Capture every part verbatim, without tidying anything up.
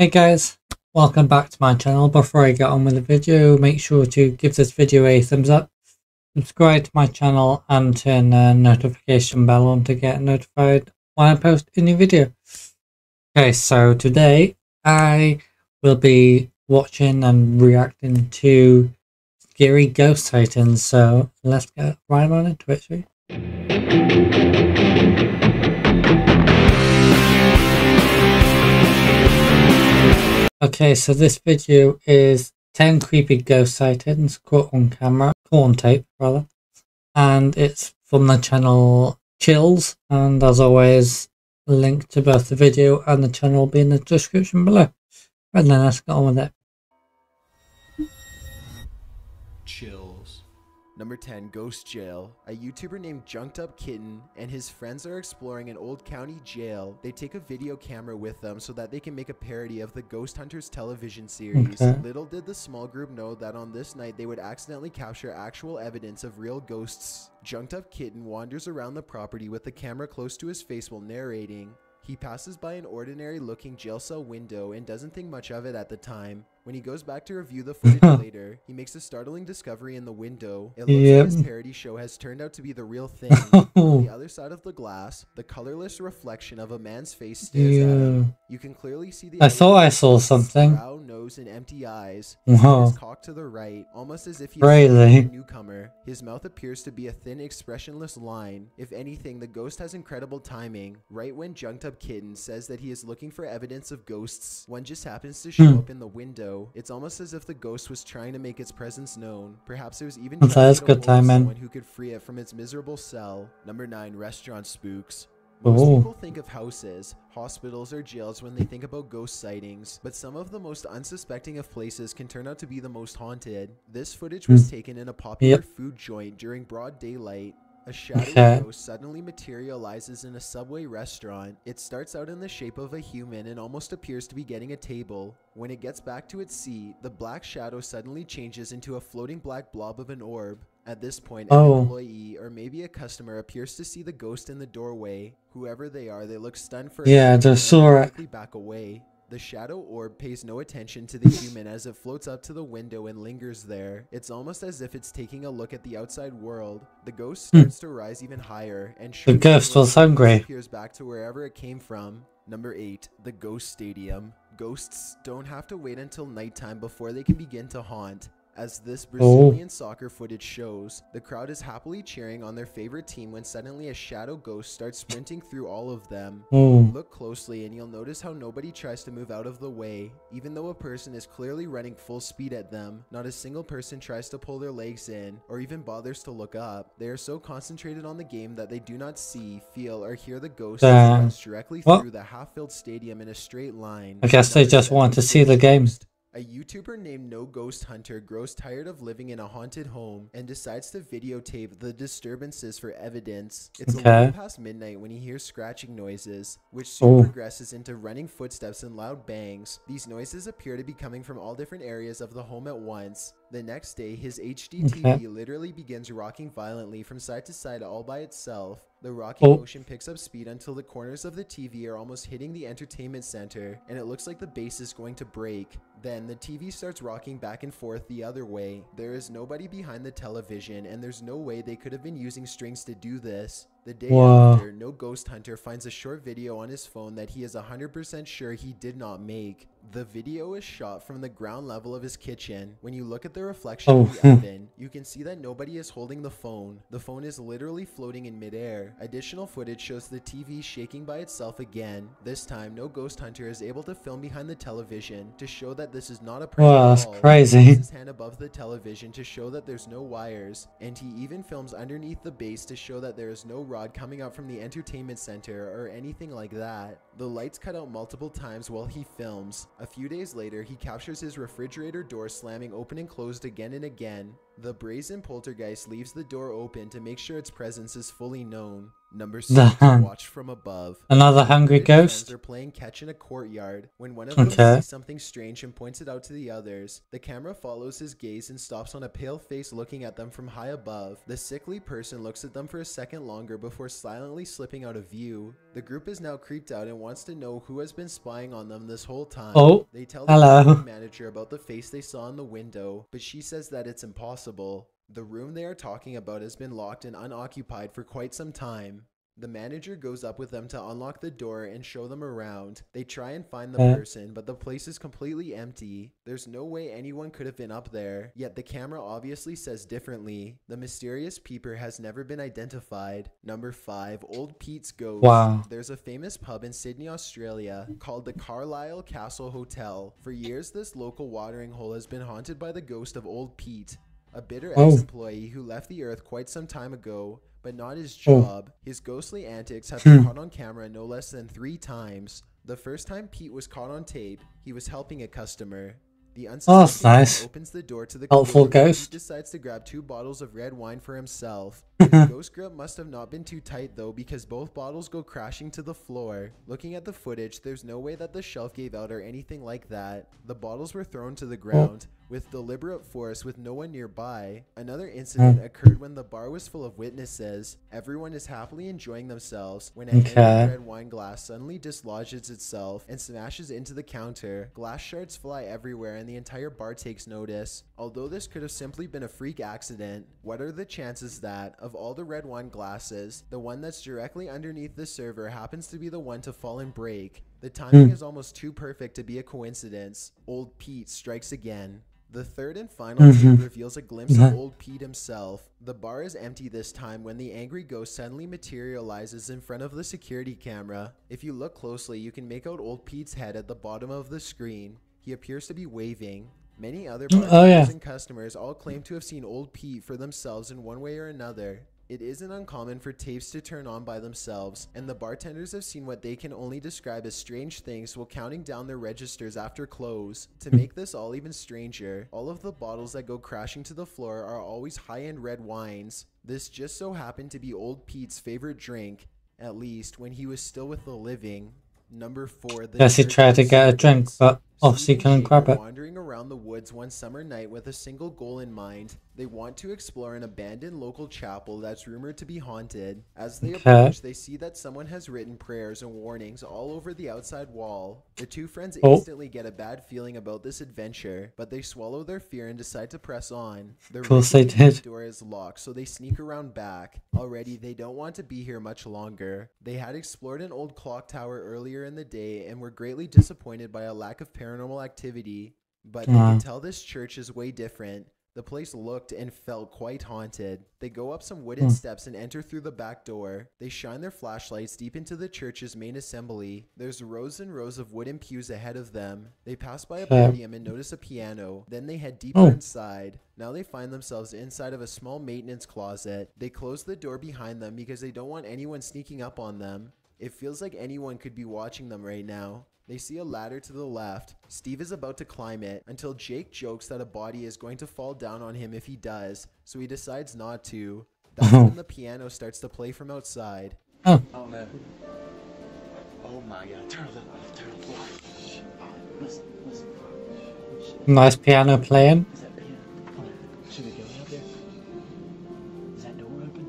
Hey guys, welcome back to my channel. Before I get on with the video, make sure to give this video a thumbs up, subscribe to my channel and turn the notification bell on to get notified when I post a new video. Okay, so today I will be watching and reacting to scary ghost sightings, so let's get right on into it, shall we? Okay, so this video is ten creepy ghost sightings caught on camera, caught on tape rather, and it's from the channel Chills, and as always, a link to both the video and the channel will be in the description below. And then let's get on with it. Chills. Number ten, Ghost Jail. A YouTuber named Junked Up Kitten and his friends are exploring an old county jail. They take a video camera with them so that they can make a parody of the Ghost Hunters television series. Okay. Little did the small group know that on this night they would accidentally capture actual evidence of real ghosts. Junked Up Kitten wanders around the property with the camera close to his face while narrating. He passes by an ordinary-looking jail cell window and doesn't think much of it at the time. When he goes back to review the footage later, he makes a startling discovery in the window. It looks yep. like his parody show has turned out to be the real thing. On the other side of the glass, the colorless reflection of a man's face stares yeah. at him. You can clearly see the I thought I saw something. Brow, nose, and empty eyes. Whoa. His cocked to the right, almost as if he was a newcomer. His mouth appears to be a thin, expressionless line. If anything, the ghost has incredible timing. Right when Junked Up Kitten says that he is looking for evidence of ghosts, one just happens to show hmm. up in the window. It's almost as if the ghost was trying to make its presence known. Perhaps it was even that's good time, man. Someone who could free it from its miserable cell. Number nine, Restaurant Spooks. Most oh. people think of houses, hospitals, or jails when they think about ghost sightings, but some of the most unsuspecting of places can turn out to be the most haunted. This footage was mm. taken in a popular yep. food joint during broad daylight. A shadowy okay. ghost suddenly materializes in a Subway restaurant. It starts out in the shape of a human and almost appears to be getting a table. When it gets back to its seat, the black shadow suddenly changes into a floating black blob of an orb. At this point, oh. an employee or maybe a customer appears to see the ghost in the doorway. Whoever they are, they look stunned for yeah, a second and quickly back away. The shadow orb pays no attention to the human as it floats up to the window and lingers there. It's almost as if it's taking a look at the outside world. The ghost starts mm. to rise even higher, and the ghost was hungry. Appears back to wherever it came from. Number eight, the Ghost Stadium. Ghosts don't have to wait until nighttime before they can begin to haunt. As this Brazilian oh. soccer footage shows, the crowd is happily cheering on their favorite team when suddenly a shadow ghost starts sprinting through all of them. Oh. Look closely and you'll notice how nobody tries to move out of the way, even though a person is clearly running full speed at them. Not a single person tries to pull their legs in or even bothers to look up. They are so concentrated on the game that they do not see, feel, or hear the ghost that runs directly what? through the half-filled stadium in a straight line. I guess they just want to see the game. A YouTuber named No Ghost Hunter grows tired of living in a haunted home and decides to videotape the disturbances for evidence. It's okay. a little past midnight when he hears scratching noises, which soon Ooh. progresses into running footsteps and loud bangs. These noises appear to be coming from all different areas of the home at once. The next day, his H D T V okay. literally begins rocking violently from side to side all by itself. The rocking oh. motion picks up speed until the corners of the T V are almost hitting the entertainment center, and it looks like the base is going to break. Then, the T V starts rocking back and forth the other way. There is nobody behind the television, and there's no way they could have been using strings to do this. The day Whoa. after, No Ghost Hunter finds a short video on his phone that he is one hundred percent sure he did not make. The video is shot from the ground level of his kitchen. When you look at the reflection oh. of the oven, you can see that nobody is holding the phone. The phone is literally floating in midair. Additional footage shows the T V shaking by itself again. This time, No Ghost Hunter is able to film behind the television to show that this is not a prank. Wow, that's crazy. He puts his hand above the television to show that there's no wires, and he even films underneath the base to show that there is no rock coming out from the entertainment center or anything like that. The lights cut out multiple times while he films. A few days later, he captures his refrigerator door slamming open and closed again and again. The brazen poltergeist leaves the door open to make sure its presence is fully known. Number six, watch from above. Another hungry ghost. They're playing catch in a courtyard. When one of them okay. sees something strange and points it out to the others, the camera follows his gaze and stops on a pale face looking at them from high above. The sickly person looks at them for a second longer before silently slipping out of view. The group is now creeped out and wants to know who has been spying on them this whole time. Oh, they tell the manager about the face they saw in the window, but she says that it's impossible. The room they are talking about has been locked and unoccupied for quite some time. The manager goes up with them to unlock the door and show them around. They try and find the person, but the place is completely empty. There's no way anyone could have been up there, yet the camera obviously says differently. The mysterious peeper has never been identified. Number five, Old Pete's Ghost. Wow. There's a famous pub in Sydney, Australia called the Carlisle Castle Hotel. For years, this local watering hole has been haunted by the ghost of Old Pete, a bitter ex-employee who left the earth quite some time ago, but not his job. His ghostly antics have been caught on camera no less than three times. The first time Pete was caught on tape, he was helping a customer. The unsuspecting oh, nice. opens the door to the helpful ghost. He decides to grab two bottles of red wine for himself. The ghost grip must have not been too tight though, because both bottles go crashing to the floor. Looking at the footage, there's no way that the shelf gave out or anything like that. The bottles were thrown to the ground oh. with deliberate force with no one nearby. Another incident oh. occurred when the bar was full of witnesses. Everyone is happily enjoying themselves when a okay. red wine glass suddenly dislodges itself and smashes into the counter. Glass shards fly everywhere and the entire bar takes notice. Although this could have simply been a freak accident, what are the chances that, of all the red wine glasses, the one that's directly underneath the server happens to be the one to fall and break? The timing mm. is almost too perfect to be a coincidence. Old Pete strikes again. The third and final mm -hmm. reveals a glimpse yeah. of Old Pete himself. The bar is empty this time when the angry ghost suddenly materializes in front of the security camera. If you look closely, you can make out Old Pete's head at the bottom of the screen. He appears to be waving. Many other partners oh, yeah. and customers all claim to have seen Old Pete for themselves in one way or another. It isn't uncommon for tapes to turn on by themselves, and the bartenders have seen what they can only describe as strange things while counting down their registers after close. To make this all even stranger, all of the bottles that go crashing to the floor are always high-end red wines. This just so happened to be Old Pete's favorite drink, at least when he was still with the living. Number four, the yes, he tried to get a drink, but obviously couldn't grab it. Wandering around the woods one summer night with a single goal in mind, they want to explore an abandoned local chapel that's rumored to be haunted. As they okay. approach, they see that someone has written prayers and warnings all over the outside wall. The two friends oh. instantly get a bad feeling about this adventure, but they swallow their fear and decide to press on. The of course they did. The door is locked, so they sneak around back. Already, they don't want to be here much longer. They had explored an old clock tower earlier in the day and were greatly disappointed by a lack of paranormal activity, but they can tell this church is way different. The place looked and felt quite haunted. They go up some wooden steps and enter through the back door. They shine their flashlights deep into the church's main assembly. There's rows and rows of wooden pews ahead of them. They pass by a podium and notice a piano. Then they head deeper oh. inside. Now they find themselves inside of a small maintenance closet. They close the door behind them because they don't want anyone sneaking up on them. It feels like anyone could be watching them right now. They see a ladder to the left. Steve is about to climb it until Jake jokes that a body is going to fall down on him if he does, so he decides not to. That's when the piano starts to play from outside. Oh, oh no. Oh my god. Turn it off. Turn it off. Listen, listen. Nice piano playing. Is that piano? Oh, should we go out there? Is that door open?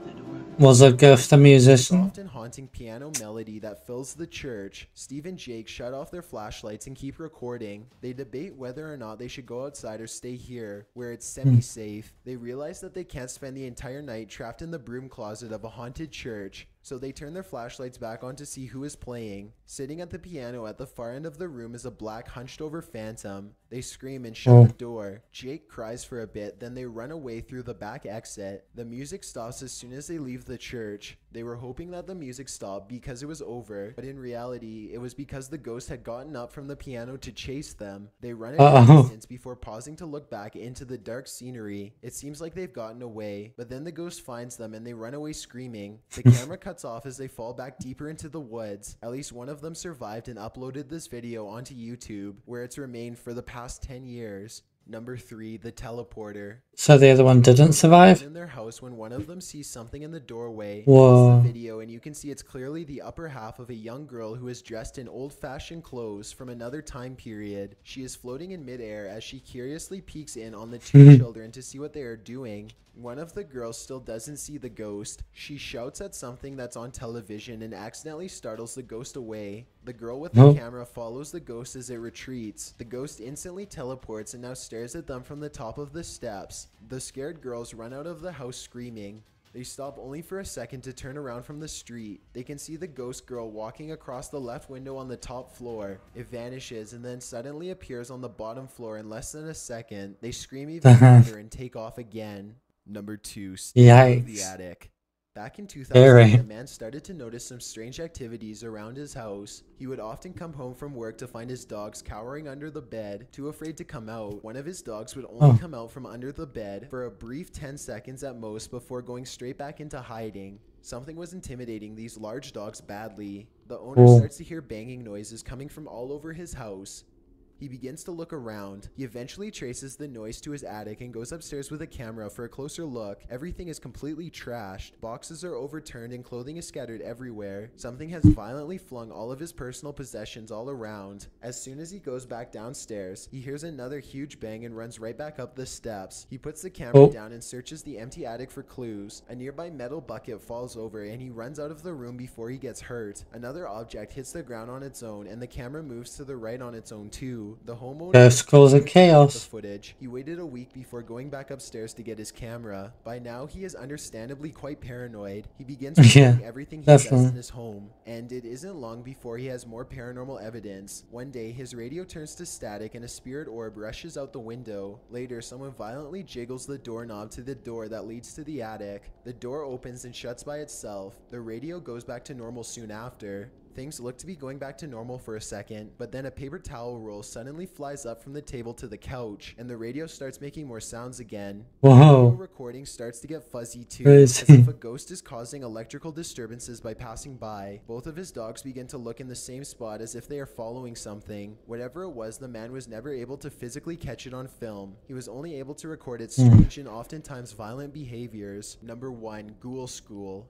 Is that door open? Was a ghost a musician? Haunting piano melody that fills the church. Steve and Jake shut off their flashlights and keep recording. They debate whether or not they should go outside or stay here, where it's semi-safe. They realize that they can't spend the entire night trapped in the broom closet of a haunted church, so they turn their flashlights back on to see who is playing. Sitting at the piano at the far end of the room is a black, hunched-over phantom. They scream and shut oh. the door. Jake cries for a bit, then they run away through the back exit. The music stops as soon as they leave the church. They were hoping that the music stopped because it was over, but in reality, it was because the ghost had gotten up from the piano to chase them. They run a uh -oh. distance before pausing to look back into the dark scenery. It seems like they've gotten away, but then the ghost finds them and they run away screaming. The camera cuts off as they fall back deeper into the woods. At least one of them survived and uploaded this video onto YouTube, where it's remained for the past ten years. Number three, the teleporter. So the other one didn't survive? In their house when one of them sees something in the doorway. Whoa. The video, and you can see it's clearly the upper half of a young girl who is dressed in old-fashioned clothes from another time period. She is floating in midair as she curiously peeks in on the two children to see what they are doing. One of the girls still doesn't see the ghost. She shouts at something that's on television and accidentally startles the ghost away. The girl with the oh. camera follows the ghost as it retreats. The ghost instantly teleports and now stares at them from the top of the steps. The scared girls run out of the house screaming. They stop only for a second to turn around from the street. They can see the ghost girl walking across the left window on the top floor. It vanishes and then suddenly appears on the bottom floor in less than a second. They scream even louder and take off again. Number two, Steve of the attic. Back in two thousand, a man started to notice some strange activities around his house. He would often come home from work to find his dogs cowering under the bed, too afraid to come out. One of his dogs would only oh. come out from under the bed for a brief ten seconds at most before going straight back into hiding. Something was intimidating these large dogs badly. The owner oh. starts to hear banging noises coming from all over his house. He begins to look around. He eventually traces the noise to his attic and goes upstairs with a camera for a closer look. Everything is completely trashed. Boxes are overturned and clothing is scattered everywhere. Something has violently flung all of his personal possessions all around. As soon as he goes back downstairs, he hears another huge bang and runs right back up the steps. He puts the camera oh. down and searches the empty attic for clues. A nearby metal bucket falls over and he runs out of the room before he gets hurt. Another object hits the ground on its own and the camera moves to the right on its own too. The homeowner Ghost calls and chaos the footage. He waited a week before going back upstairs to get his camera. By now, he is understandably quite paranoid. He begins recording yeah, everything he definitely. does in his home, and it isn't long before he has more paranormal evidence. One day, his radio turns to static, and a spirit orb rushes out the window. Later, someone violently jiggles the doorknob to the door that leads to the attic. The door opens and shuts by itself. The radio goes back to normal soon after. Things look to be going back to normal for a second, but then a paper towel roll suddenly flies up from the table to the couch, and the radio starts making more sounds again. Whoa. The recording starts to get fuzzy too, Crazy. as if a ghost is causing electrical disturbances by passing by. Both of his dogs begin to look in the same spot as if they are following something. Whatever it was, the man was never able to physically catch it on film. He was only able to record its strange and oftentimes violent behaviors. Number one, Ghoul School.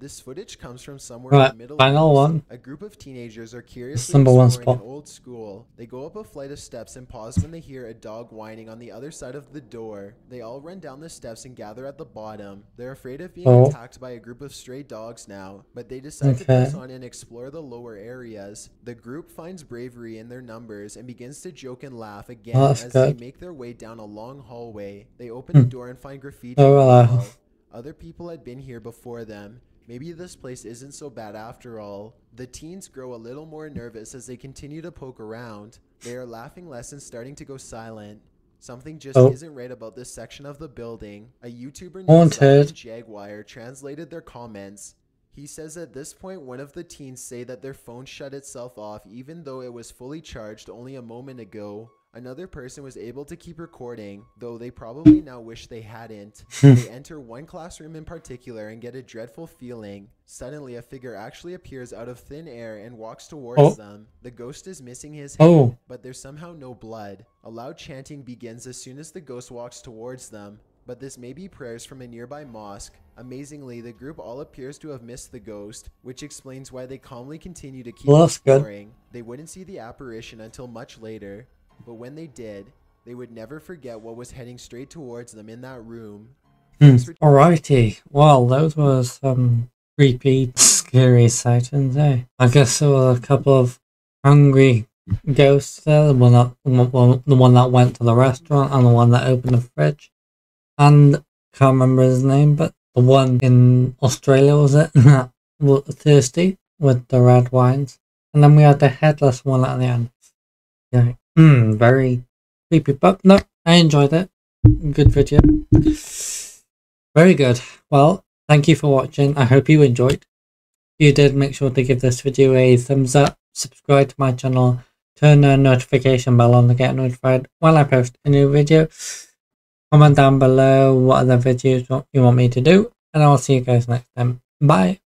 This footage comes from somewhere right, in the Middle East. One. A group of teenagers are curiously exploring an old school. They go up a flight of steps and pause when they hear a dog whining on the other side of the door. They all run down the steps and gather at the bottom. They're afraid of being oh. attacked by a group of stray dogs now, but they decide okay. to press on and explore the lower areas. The group finds bravery in their numbers and begins to joke and laugh again oh, as good. they make their way down a long hallway. They open the door and find graffiti. Oh, well. Other people had been here before them. Maybe this place isn't so bad after all. The teens grow a little more nervous as they continue to poke around. They are laughing less and starting to go silent. Something just oh. isn't right about this section of the building. A YouTuber named Jaguar translated their comments. He says at this point, one of the teens say that their phone shut itself off even though it was fully charged only a moment ago. Another person was able to keep recording, though they probably now wish they hadn't. They enter one classroom in particular and get a dreadful feeling. Suddenly, a figure actually appears out of thin air and walks towards oh. them. The ghost is missing his head, oh. but there's somehow no blood. A loud chanting begins as soon as the ghost walks towards them, but this may be prayers from a nearby mosque. Amazingly, the group all appears to have missed the ghost, which explains why they calmly continue to keep well, exploring. Good. They wouldn't see the apparition until much later. But when they did, they would never forget what was heading straight towards them in that room. Hmm. Alrighty. Well, those were some creepy, scary sightings, eh? I guess there were a couple of hungry ghosts there. The one that, well, the one that went to the restaurant and the one that opened the fridge. And I can't remember his name, but the one in Australia, was it? That was thirsty with the red wines. And then we had the headless one at the end. Yeah. Hmm, very creepy, but no, I enjoyed it. Good video. Very good. Well, thank you for watching. I hope you enjoyed. If you did, make sure to give this video a thumbs up, subscribe to my channel, turn on notification bell on to get notified when I post a new video. Comment down below what other videos you want me to do, and I'll see you guys next time. Bye.